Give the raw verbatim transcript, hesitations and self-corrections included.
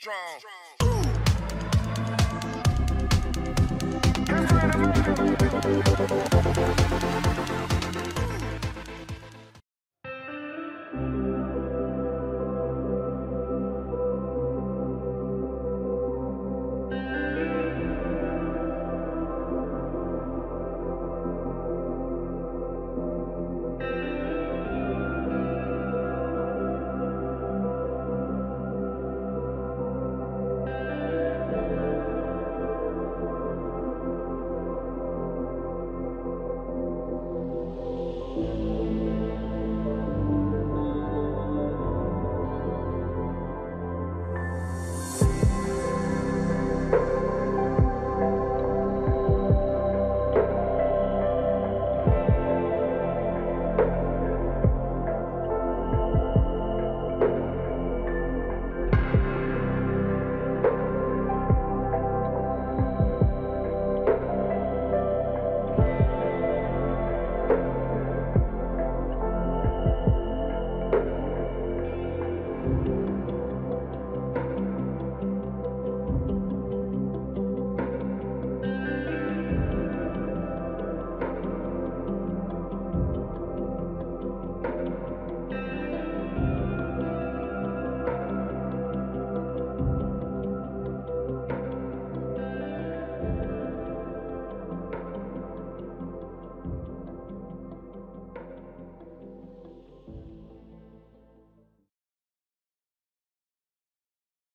strong. Ooh.